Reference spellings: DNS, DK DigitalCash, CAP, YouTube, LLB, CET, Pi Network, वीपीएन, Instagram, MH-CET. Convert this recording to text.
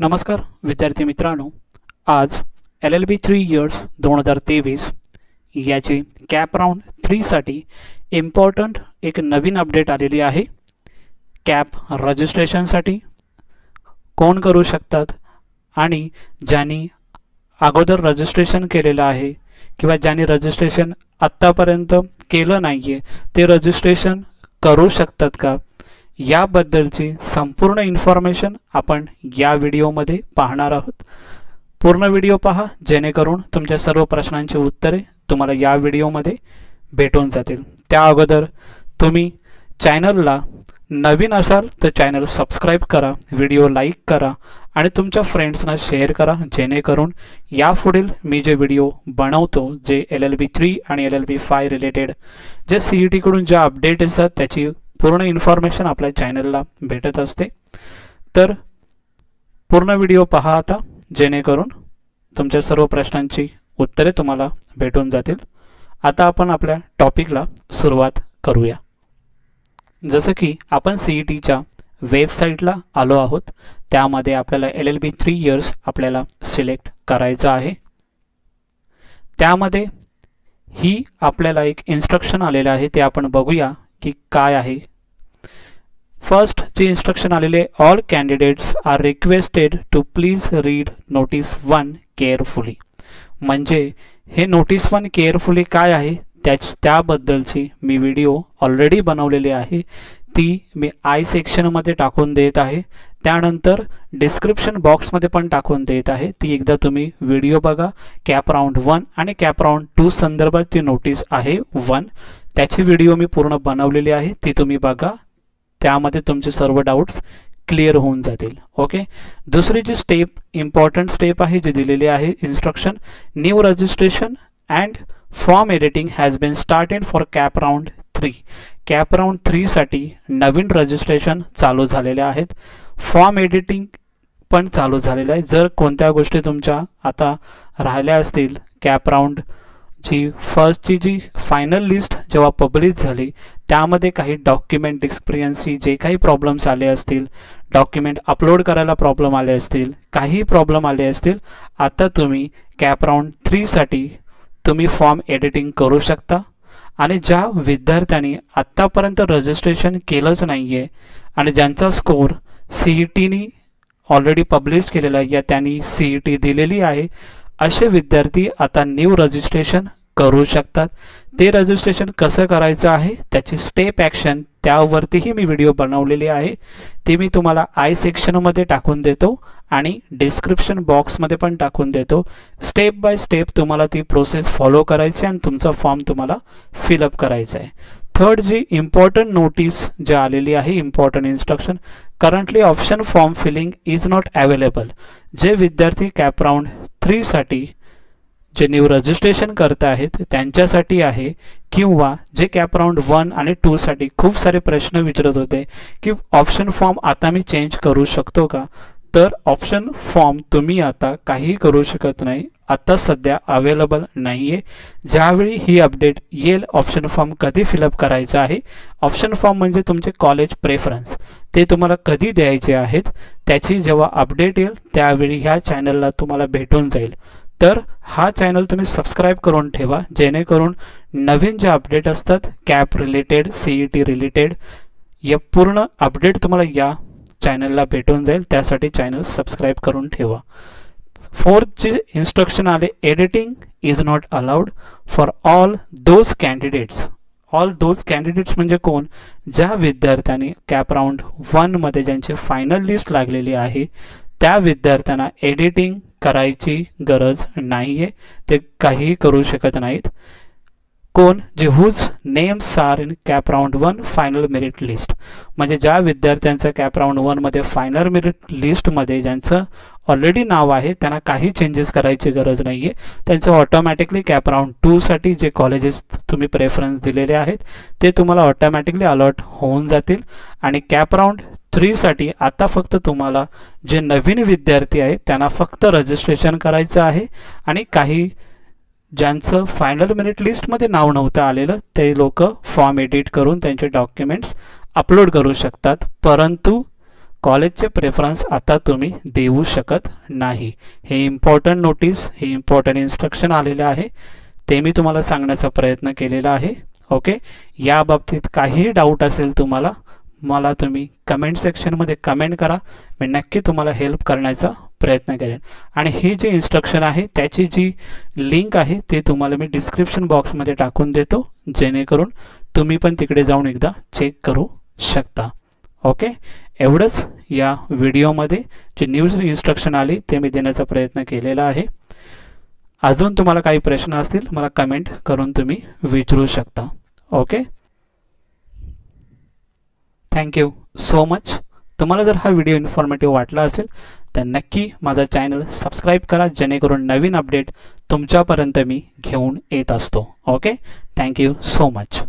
नमस्कार विद्यार्थी मित्रांनो, आज LLB 3 इयर्स 2023 याची कॅप राउंड 3 साठी इम्पॉर्टंट एक नवीन अपडेट आलेली आहे। कॅप रजिस्ट्रेशनसाठी कोण करू शकतात आणि ज्यांनी अगोदर रजिस्ट्रेशन केलेलं आहे किंवा ज्यांनी रजिस्ट्रेशन आतापर्यंत केलं नाहीये ते रजिस्ट्रेशन करू शकतात का, याबद्दलची संपूर्ण इन्फॉर्मेशन आपण या व्हिडिओमध्ये पाहणार आहोत। पूर्ण व्हिडिओ पहा जेणेकरून तुमच्या सर्व प्रश्नांची उत्तरे तुम्हाला या व्हिडिओमध्ये भेटून जातील। त्या अगोदर तुम्ही चॅनलला नवीन असाल तर चॅनल सबस्क्राइब करा, व्हिडिओ लाईक करा आणि तुमच्या फ्रेंड्सना शेअर करा, जेणेकरून यापुढील मी जे व्हिडिओ बनवतो जे LLB 3 आणि LLB 5 रिलेटेड जे CET कडून जे अपडेट असतात त्याची पूर्ण इन्फॉर्मेशन आपल्या चॅनलला भेटत असते। तर पूर्ण व्हिडिओ पहा आता, जेणेकरून तुमच्या सर्व प्रश्नांची उत्तरे तुम्हाला भेटून जातील। आता आपण आपल्या टॉपिकला सुरुवात करूया। जसं की आपण सीईटीच्या वेबसाइटला आलो आहोत, त्यामध्ये आपल्याला LLB 3 इयर्स आपल्याला सिलेक्ट करायचं आहे। त्यामध्ये ही आपल्याला एक इंस्ट्रक्शन आलेला आहे ते आपण बघूया की काय आहे। फर्स्ट जी इंस्ट्रक्शन आलेले, all candidates are requested to please read Notice 1 carefully. म्हणजे हे Notice 1 केअरफुली काय आहे त्याबद्दलची मी व्हिडिओ ऑलरेडी बनवलेली आहे, ती मी आय सेक्शन मध्ये टाकून देत आहे, त्यानंतर डिस्क्रिप्शन बॉक्स मध्ये पण टाकून देत आहे। ती एकदा तुम्ही व्हिडिओ बघा। कॅप राउंड 1 आणि कॅप राउंड 2 संदर्भात ती नोटीस आहे 1, त्याची व्हिडिओ मी पूर्ण बनवलेली आहे, ती तुम्ही बघा, त्यामध्ये तुमचे सर्व डाउट्स क्लियर होऊन जातील। ओके, दुसरी जी स्टेप इम्पॉर्टंट स्टेप आहे जी दिलेली आहे instruction, new registration and form editing has been started for CAP round 3। CAP round 3 साठी नवीन रजिस्ट्रेशन चालू झालेले आहेत, फॉर्म एडिटिंग पण चालू झालेलं आहे। जर कोणत्या गोष्टी तुमच्या आता राहिल्या असतील, कॅप राउंड जी फर्स्टची जी फायनल लिस्ट जेव्हा पब्लिश झाली त्यामध्ये काही डॉक्युमेंट एक्सपिरियन्सची जे काही प्रॉब्लेम्स आले असतील, डॉक्युमेंट अपलोड करायला प्रॉब्लेम आले असतील, काही प्रॉब्लेम आले असतील, आता तुम्ही कॅप राउंड 3 साठी तुम्ही फॉर्म एडिटिंग करू शकता। आणि ज्या विद्यार्थ्यांनी आतापर्यंत रजिस्ट्रेशन केलंच नाहीये आणि ज्यांचा स्कोर सीईटीनी ऑलरेडी पब्लिश केलेला आहे या त्यांनी सीईटी दिलेली आहे, असे विद्यार्थी आता न्यू रजिस्ट्रेशन करू शकतात। ते रजिस्ट्रेशन कसं करायचं आहे त्याची स्टेप ॲक्शन त्यावरतीही मी व्हिडिओ बनवलेली आहे, ती मी तुम्हाला आय सेक्शनमध्ये टाकून देतो आणि डिस्क्रिप्शन बॉक्समध्ये पण टाकून देतो। स्टेप बाय स्टेप तुम्हाला ती प्रोसेस फॉलो करायची आणि तुमचा फॉर्म तुम्हाला फिलअप करायचा आहे। थर्ड जी इम्पॉर्टंट नोटीस जे आलेली आहे, important instruction, currently option form filling is not available. जे विद्यार्थी कॅप राउंड 3 साठी जे न्यू रजिस्ट्रेशन करता आहेत त्यांच्यासाठी आहे, किंवा जे कॅप राउंड 1 आणि 2 साठी खूप सारे प्रश्न विचारत होते की ऑप्शन फॉर्म आता मी चेंज करू शकतो का, तर ऑप्शन फॉर्म तुम्ही आता काही करू शकत नाही, आता सध्या अवेलेबल नाही आहे। ज्यावेळी ही अपडेट येईल ऑप्शन फॉर्म कधी फिलअप करायचा आहे, ऑप्शन फॉर्म म्हणजे तुमचे कॉलेज प्रेफरन्स ते तुम्हाला कधी द्यायचे आहेत, त्याची जेव्हा अपडेट येईल त्यावेळी ह्या चॅनलला तुम्हाला भेटून जाईल। तर हा चॅनल तुम्ही सबस्क्राइब करून ठेवा, जेणेकरून नवीन जे अपडेट असतात कॅप रिलेटेड, सीईटी रिलेटेड, या पूर्ण अपडेट तुम्हाला या चॅनलला भेटून जाईल, त्यासाठी चॅनल सबस्क्राइब करून ठेवा। फोर्थ जे इंस्ट्रक्शन आले, editing is not allowed for all those candidates. All those candidates म्हणजे कोण, ज्या विद्यार्थ्यांनी कॅप राउंड 1 मध्ये ज्यांची फायनल लिस्ट लागलेली आहे त्या विद्यार्थ्यांना एडिटिंग करायची गरज नाहीये, ते काही करू शकत नाहीत। कोण, जे whose names are in CAP round 1 final merit list, म्हणजे ज्या विद्यार्थ्यांचं कॅप राउंड 1 मध्ये फायनल मेरिट लिस्ट मध्ये ज्यांचं ऑलरेडी नाव आहे त्यांना काही चेंजेस करायची गरज नाही आहे, त्यांचं ऑटोमॅटिकली कॅप राउंड 2 साठी जे कॉलेजेस तुम्ही प्रेफरन्स दिलेले आहेत ते तुम्हाला ऑटोमॅटिकली अलॉट होऊन जातील। आणि कॅप राउंड 3 साठी आता फक्त तुम्हाला जे नवीन विद्यार्थी आहेत त्यांना फक्त रजिस्ट्रेशन करायचं आहे, आणि काही ज्यांचं फायनल मेरिट लिस्टमध्ये नाव नव्हतं आलेलं ते लोक फॉर्म एडिट करून त्यांचे डॉक्युमेंट्स अपलोड करू शकतात। परंतु कॉलेजचे प्रेफरन्स आता तुम्ही देऊ शकत नाही। हे इम्पॉर्टंट नोटीस, हे इम्पॉर्टंट इन्स्ट्रक्शन आलेले आहे, ते मी तुम्हाला सांगण्याचा प्रयत्न केलेला आहे। ओके, या बाबतीत काही डाऊट असेल तुम्हाला, मला तुम्ही कमेंट सेक्शनमध्ये कमेंट करा, मी नक्की तुम्हाला हेल्प करण्याचा प्रयत्न करेन। आणि हे जे इन्स्ट्रक्शन आहे त्याची जी लिंक आहे ते तुम्हाला मी डिस्क्रिप्शन बॉक्समध्ये टाकून देतो, जेणेकरून तुम्ही पण तिकडे जाऊन एकदा चेक करू शकता। ओके, एवढंच या व्हिडिओमध्ये जे न्यूज इन्स्ट्रक्शन आली ते मी देण्याचा प्रयत्न केलेला आहे। अजून तुम्हाला काही प्रश्न असतील मला कमेंट करून तुम्ही विचारू शकता। Okay, thank you so much. तुम्हाला जर हा व्हिडिओ इन्फॉर्मेटिव वाटला असेल तर नक्की माझा चॅनल सबस्क्राइब करा, जेणेकरून नवीन अपडेट तुमच्यापर्यंत मी घेऊन येत असतो। Okay, thank you so much.